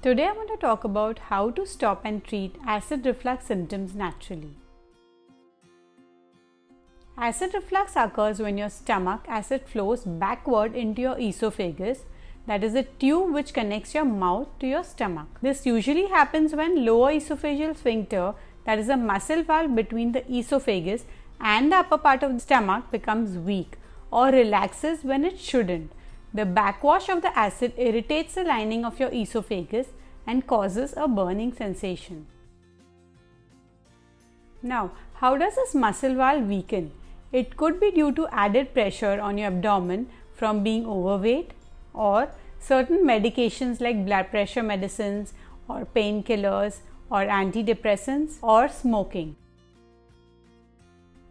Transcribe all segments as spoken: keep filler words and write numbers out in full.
Today I want to talk about how to stop and treat acid reflux symptoms naturally. Acid reflux occurs when your stomach acid flows backward into your esophagus, that is the tube which connects your mouth to your stomach. This usually happens when lower esophageal sphincter, that is a muscle valve between the esophagus and the upper part of the stomach, becomes weak or relaxes when it shouldn't. The backwash of the acid irritates the lining of your esophagus and causes a burning sensation. Now, how does this muscle valve weaken? It could be due to added pressure on your abdomen from being overweight, or certain medications like blood pressure medicines or painkillers or antidepressants, or smoking.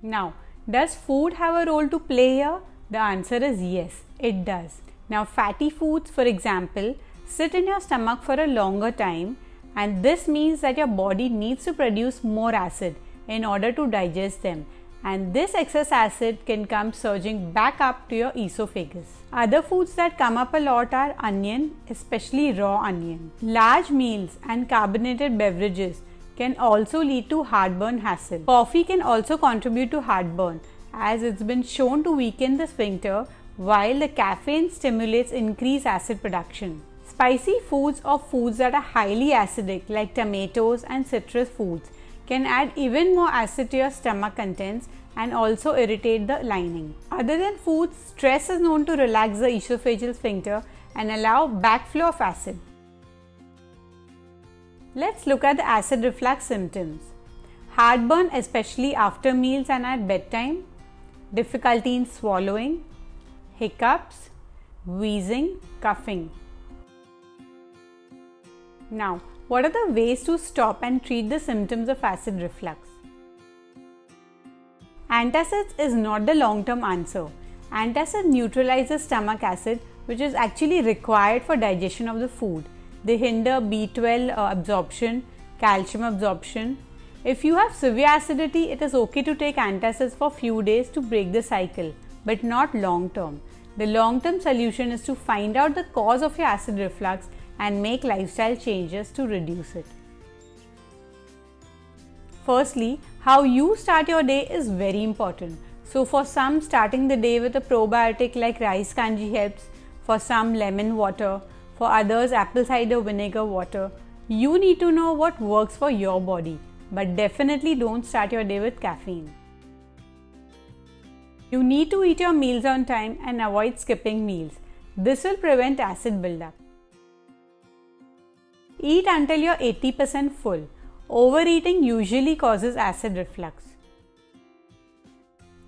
Now, does food have a role to play here? The answer is yes, it does. Now, fatty foods, for example, sit in your stomach for a longer time, and this means that your body needs to produce more acid in order to digest them, and this excess acid can come surging back up to your esophagus. Other foods that come up a lot are onion, especially raw onion. Large meals and carbonated beverages can also lead to heartburn hassle. Coffee can also contribute to heartburn, as it's been shown to weaken the sphincter, while the caffeine stimulates increased acid production. Spicy foods or foods that are highly acidic, like tomatoes and citrus foods, can add even more acid to your stomach contents and also irritate the lining. Other than foods, stress is known to relax the esophageal sphincter and allow backflow of acid. Let's look at the acid reflux symptoms. Heartburn, especially after meals and at bedtime, difficulty in swallowing, hiccups, wheezing, coughing. Now, what are the ways to stop and treat the symptoms of acid reflux? Antacids is not the long-term answer. Antacids neutralizes stomach acid, which is actually required for digestion of the food. They hinder B twelve absorption, calcium absorption. If you have severe acidity, it is okay to take antacids for few days to break the cycle, but not long-term. The long-term solution is to find out the cause of your acid reflux and make lifestyle changes to reduce it. Firstly, how you start your day is very important. So for some, starting the day with a probiotic like rice kanji helps, for some lemon water, for others apple cider vinegar water. You need to know what works for your body, but definitely don't start your day with caffeine. You need to eat your meals on time and avoid skipping meals. This will prevent acid buildup. Eat until you're eighty percent full. Overeating usually causes acid reflux.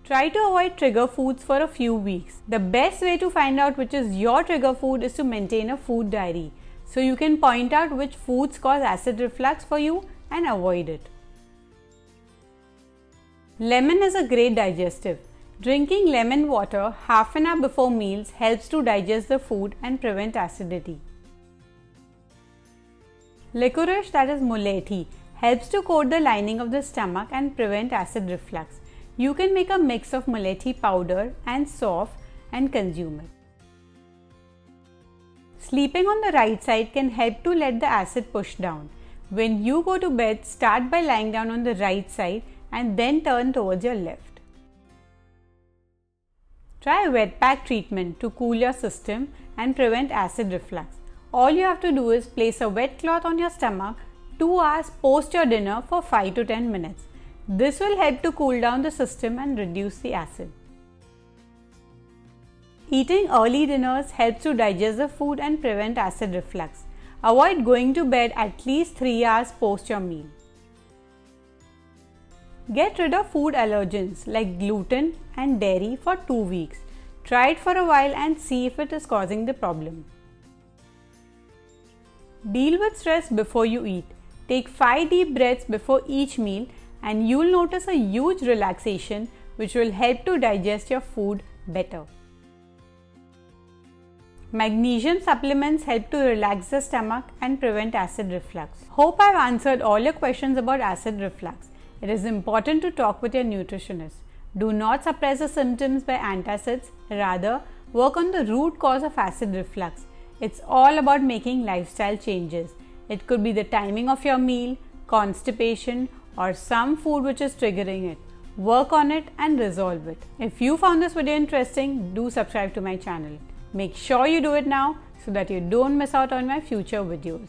Try to avoid trigger foods for a few weeks. The best way to find out which is your trigger food is to maintain a food diary, so you can point out which foods cause acid reflux for you and avoid it. Lemon is a great digestive. Drinking lemon water half an hour before meals helps to digest the food and prevent acidity. Licorice, that is mulethi, helps to coat the lining of the stomach and prevent acid reflux. You can make a mix of mulethi powder and soft and consume it. Sleeping on the right side can help to let the acid push down. When you go to bed, start by lying down on the right side and then turn towards your left. Try wet pack treatment to cool your system and prevent acid reflux. All you have to do is place a wet cloth on your stomach two hours post your dinner for five to ten minutes. This will help to cool down the system and reduce the acid. Eating early dinners helps to digest the food and prevent acid reflux. Avoid going to bed at least three hours post your meal. Get rid of food allergens like gluten and dairy for two weeks. Try it for a while and see if it is causing the problem. Deal with stress before you eat. Take five deep breaths before each meal and you'll notice a huge relaxation, which will help to digest your food better. Magnesium supplements help to relax the stomach and prevent acid reflux. Hope I've answered all your questions about acid reflux. It is important to talk with your nutritionist. Do not suppress the symptoms by antacids. Rather, work on the root cause of acid reflux. It's all about making lifestyle changes. It could be the timing of your meal, constipation, or some food which is triggering it. Work on it and resolve it. If you found this video interesting, do subscribe to my channel. Make sure you do it now so that you don't miss out on my future videos.